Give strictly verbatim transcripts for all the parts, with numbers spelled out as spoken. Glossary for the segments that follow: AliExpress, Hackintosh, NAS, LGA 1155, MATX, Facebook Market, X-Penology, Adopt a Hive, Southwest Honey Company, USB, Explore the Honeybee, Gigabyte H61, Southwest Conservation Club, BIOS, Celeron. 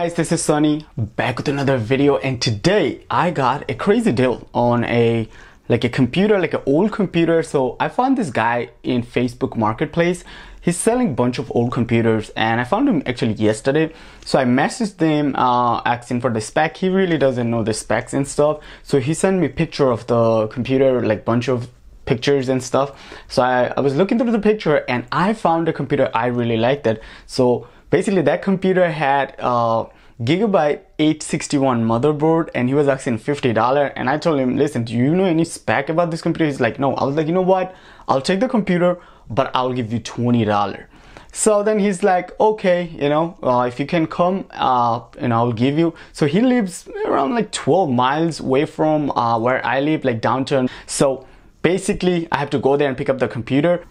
guys, this is Sunny back with another video, and today I got a crazy deal on a like a computer, like an old computer. So I found this guy in Facebook Marketplace. He's selling a bunch of old computers, and I found him actually yesterday. So I messaged him uh, asking for the spec. He really doesn't know the specs and stuff. So he sent me a picture of the computer, like bunch of pictures and stuff. So I, I was looking through the picture and I found a computer I really liked it. So basically that computer had uh, Gigabyte H sixty-one motherboard, and he was asking fifty dollars, and I told him, listen, do you know any spec about this computer? He's like, no. I was like, you know what, I'll take the computer, but I'll give you twenty dollars. So then he's like, okay, you know, uh, if you can come uh, and I'll give you. So he lives around like twelve miles away from uh, where I live, like downtown. So basically I have to go there and pick up the computer.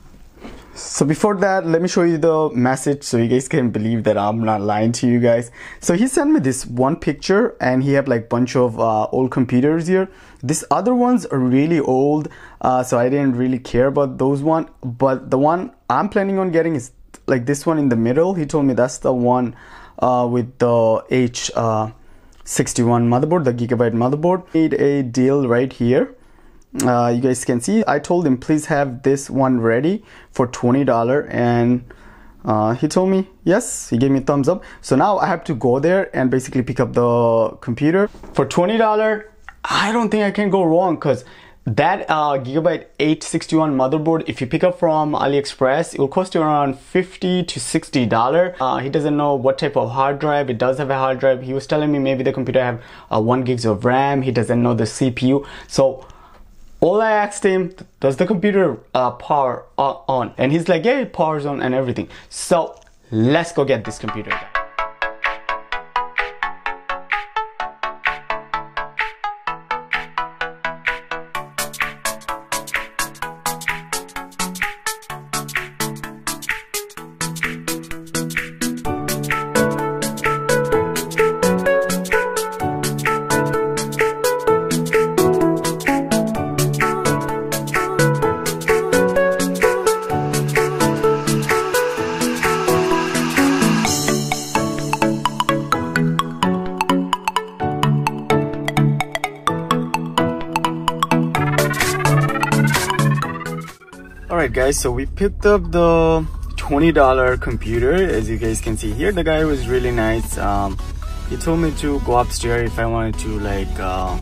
So before that, let me show you the message so you guys can believe that I'm not lying to you guys. So he sent me this one picture, and he had like bunch of uh, old computers here. These other ones are really old, uh, so I didn't really care about those one. But the one I'm planning on getting is like this one in the middle. He told me that's the one uh, with the H sixty-one motherboard, the Gigabyte motherboard. Made a deal right here. Uh, you guys can see I told him, please have this one ready for twenty dollars, and uh, he told me yes. He gave me a thumbs up. So now I have to go there and basically pick up the computer for twenty dollars. I don't think I can go wrong, because that uh, Gigabyte H sixty-one motherboard, if you pick up from AliExpress, it will cost you around fifty to sixty dollars. Uh, he doesn't know what type of hard drive. It does have a hard drive. He was telling me maybe the computer have uh, one gigs of RAM. He doesn't know the C P U. So all I asked him, does the computer uh, power on? And he's like, yeah, it powers on and everything. So let's go get this computer. Alright guys, so we picked up the twenty dollar computer. As you guys can see here, the guy was really nice. Um, he told me to go upstairs if I wanted to like uh,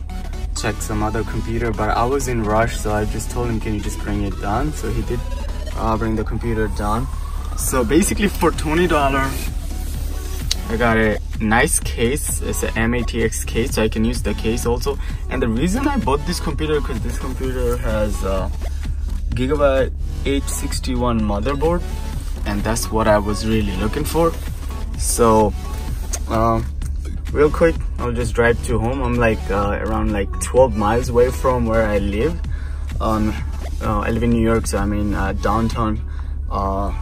check some other computer, but I was in rush, so I just told him, can you just bring it down? So he did uh, bring the computer down. So basically for twenty dollars I got a nice case. It's an M A T X case, so I can use the case also. And the reason I bought this computer, because this computer has uh, Gigabyte H sixty-one motherboard, and that's what I was really looking for. So um, real quick, I'll just drive to home. I'm like uh, around like twelve miles away from where I live. Um, uh, I live in New York, so I'm in uh, downtown uh,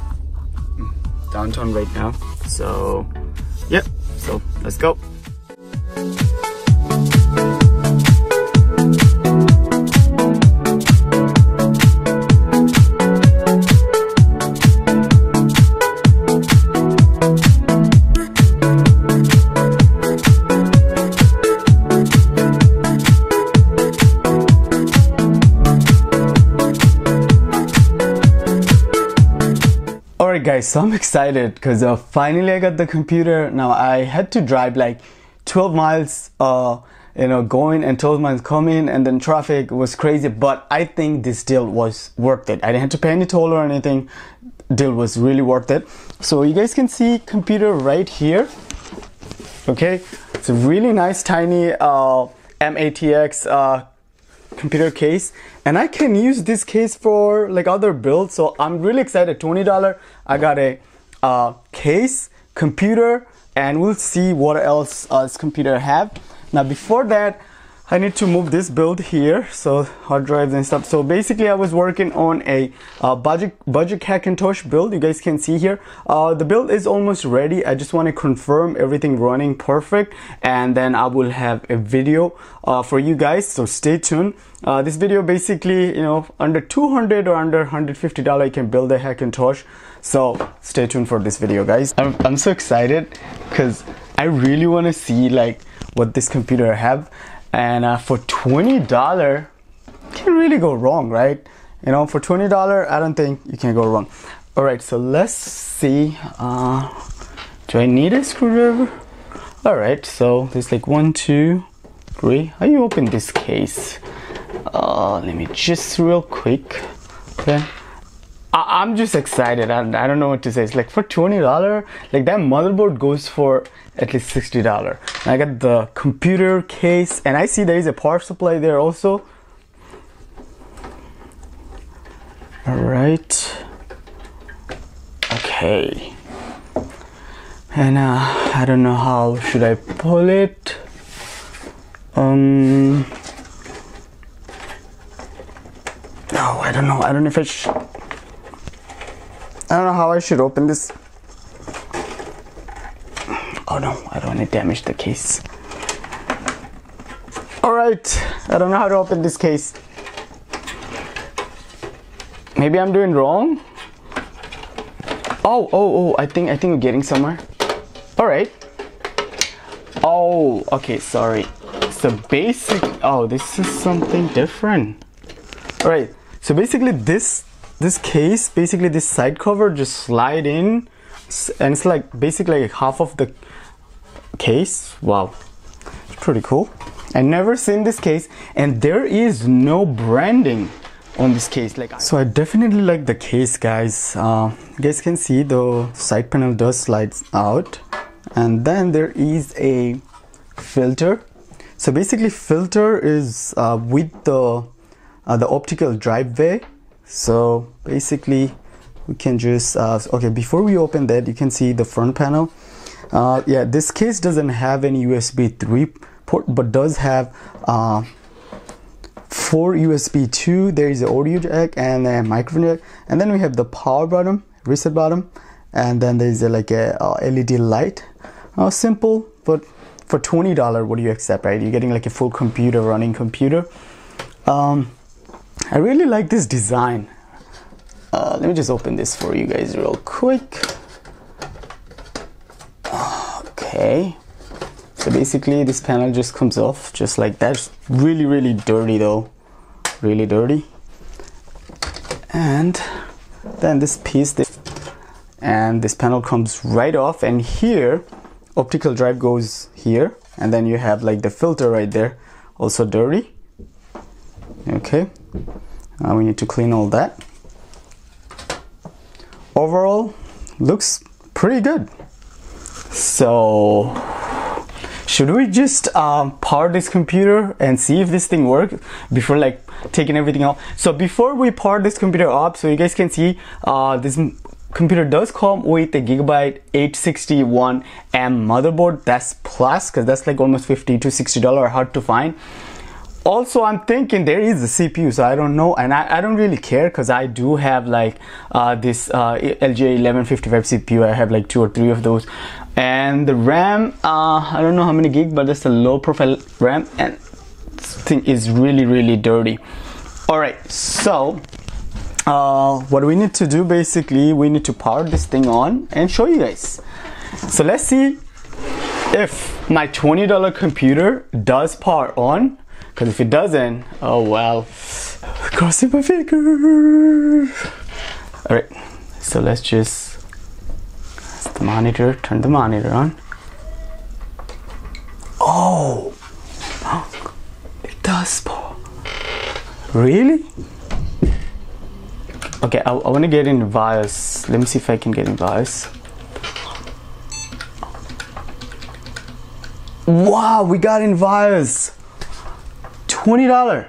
downtown right now. So yeah, so let's go. Alright guys, so I'm excited because uh, finally I got the computer. Now I had to drive like twelve miles, uh, you know, going and twelve miles coming, and then traffic was crazy, but I think this deal was worth it. I didn't have to pay any toll or anything. Deal was really worth it. So you guys can see computer right here. Okay, it's a really nice tiny uh, M A T X uh, computer case, and I can use this case for like other builds. So I'm really excited. Twenty dollars, I got a uh, case, computer, and we'll see what else uh, this computer have. Now before that, I need to move this build here, so hard drives and stuff. So basically I was working on a uh, budget budget Hackintosh build. You guys can see here uh, the build is almost ready. I just want to confirm everything running perfect, and then I will have a video uh, for you guys, so stay tuned. Uh, this video basically, you know, under two hundred dollars or under one hundred fifty dollars you can build a Hackintosh, so stay tuned for this video guys. I'm, I'm so excited because I really want to see like what this computer have, and uh, for twenty dollars can't really go wrong, right? You know, for twenty dollars I don't think you can go wrong. All right, so let's see, uh, do I need a screwdriver? All right, so there's like one, two, three. How do you open this case? Uh, let me just real quick. Okay, I I'm just excited. I, I don't know what to say. It's like for twenty dollars, like that motherboard goes for at least sixty dollars. I got the computer case, and I see there is a power supply there also. All right. Okay. And uh, I don't know how should I pull it. Um. Oh, I don't know. I don't know if I should. I don't know how I should open this. Oh no, I don't want to damage the case. All right, I don't know how to open this case. Maybe I'm doing wrong. Oh, oh, oh! I think I think we're getting somewhere. All right. Oh, okay. Sorry. So basic. Oh, this is something different. All right. So basically, this. This case, basically this side cover just slide in, and it's like basically like half of the case. Wow, it's pretty cool. I never seen this case, and there is no branding on this case. Like, so I definitely like the case, guys. Uh, you guys can see the side panel does slide out, and then there is a filter. So basically filter is uh, with the uh, the optical driveway. So basically we can just uh, okay, before we open that, you can see the front panel. Uh, yeah, this case doesn't have any U S B three port, but does have uh, four U S B two. There is an audio jack and a microphone jack, and then we have the power button, reset button, and then there's a, like a uh, L E D light. Uh, simple, but for twenty dollars, what do you accept, right? You're getting like a full computer, running computer. Um, I really like this design. Uh, let me just open this for you guys real quick. Okay, so basically this panel just comes off just like that. It's really really dirty though, really dirty. And then this piece, this, and this panel comes right off, and here optical drive goes here, and then you have like the filter right there, also dirty. Okay, uh, we need to clean all that. Overall looks pretty good. So should we just um, power this computer and see if this thing works before like taking everything off? So before we power this computer up, so you guys can see uh, this computer does come with a Gigabyte H sixty-one M motherboard. That's plus, because that's like almost fifty to sixty dollars, hard to find. Also, I'm thinking there is a C P U, so I don't know, and I, I don't really care, because I do have like uh, this uh, L G A eleven fifty-five C P U. I have like two or three of those, and the RAM. Uh, I don't know how many gig, but that's a low-profile RAM, and this thing is really, really dirty. All right, so uh, what we need to do basically, we need to power this thing on and show you guys. So let's see if my twenty dollar computer does power on. Because if it doesn't, oh well, crossing my fingers. All right, so let's just, the monitor, turn the monitor on. Oh, it does power. Really? Okay, I, I want to get in the BIOS. Let me see if I can get in BIOS. Wow, we got in BIOS. twenty dollars.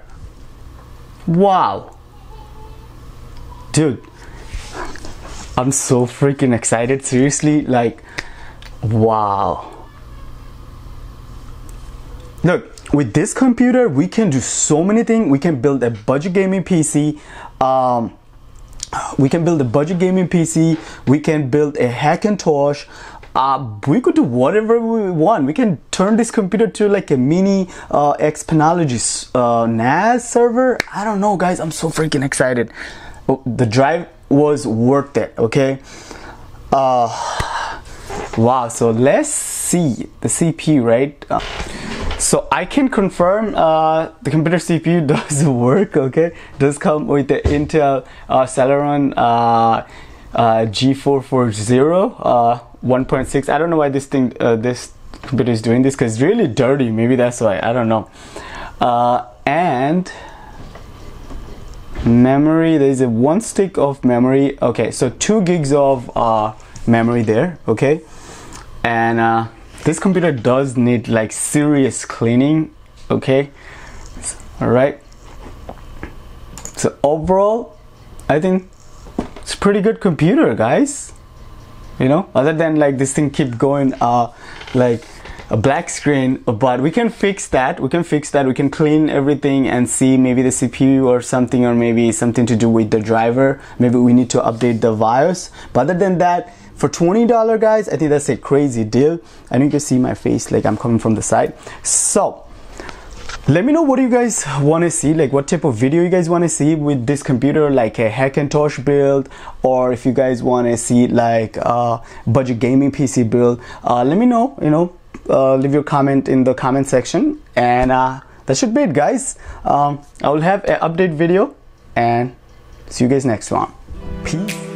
Wow. Dude, I'm so freaking excited. Seriously, like, wow. Look, with this computer, we can do so many things. We can build a budget gaming P C. Um, we can build a budget gaming P C. We can build a Hackintosh. Uh, we could do whatever we want. We can turn this computer to like a mini uh, X-Penology uh, N A S server. I don't know, guys. I'm so freaking excited. The drive was worth it, okay? Uh, Wow, so let's see the C P U, right? Uh, so I can confirm uh, the computer C P U does work, okay? Does come with the Intel uh, Celeron uh, uh, G four forty uh, one point six. I don't know why this thing, uh, this computer is doing this, because it's really dirty. Maybe that's why, I don't know. Uh, and memory, there's a one stick of memory. Okay, so two gigs of uh, memory there, okay? And uh, this computer does need like serious cleaning, okay? All right, so overall I think it's a pretty good computer, guys, you know, other than like this thing keep going uh like a black screen, but we can fix that, we can fix that we can clean everything and see maybe the C P U or something, or maybe something to do with the driver, maybe we need to update the BIOS. But other than that, for twenty dollars, guys, I think that's a crazy deal. And you can see my face, like I'm coming from the side. So let me know what you guys want to see, like what type of video you guys want to see with this computer, like a Hackintosh build, or if you guys want to see like a budget gaming P C build. Uh, let me know, you know, uh, leave your comment in the comment section. And uh, that should be it, guys. Um, I will have an update video and see you guys next one. Peace.